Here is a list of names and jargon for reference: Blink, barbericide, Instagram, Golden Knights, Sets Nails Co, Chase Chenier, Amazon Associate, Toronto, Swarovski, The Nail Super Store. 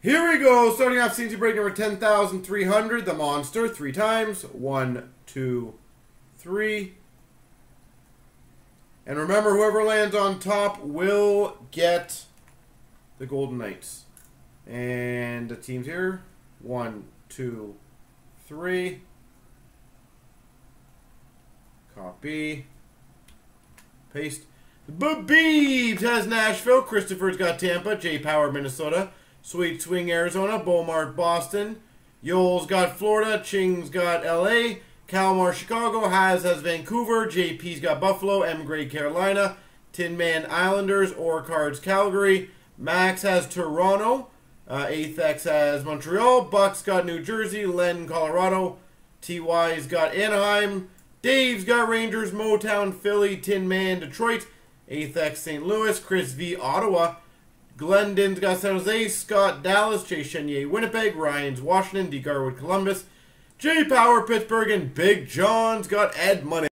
Here we go, starting off CNC break number 10,300, the monster, three times, 1, 2, 3. And remember, whoever lands on top will get the Golden Knights. And the team's here, 1, 2, 3. Copy, paste. Beebs has Nashville, Christopher's got Tampa, J Power, Minnesota. Sweet Swing, Arizona. Beaumart, Boston. Yoel's got Florida. Ching's got L.A. Calmar, Chicago. Has Vancouver. JP's got Buffalo. M. Gray, Carolina. Tin Man, Islanders. Orcard's, Calgary. Max has Toronto. Athex has Montreal. Buck's got New Jersey. Len, Colorado. TY's got Anaheim. Dave's got Rangers. Motown, Philly. Tin Man, Detroit. Athex, St. Louis. Chris V, Ottawa. Glendon's got San Jose, Scott, Dallas, Chase Chenier, Winnipeg, Ryan's, Washington, D. Garwood, Columbus, J. Power, Pittsburgh, and Big John's got Edmonton.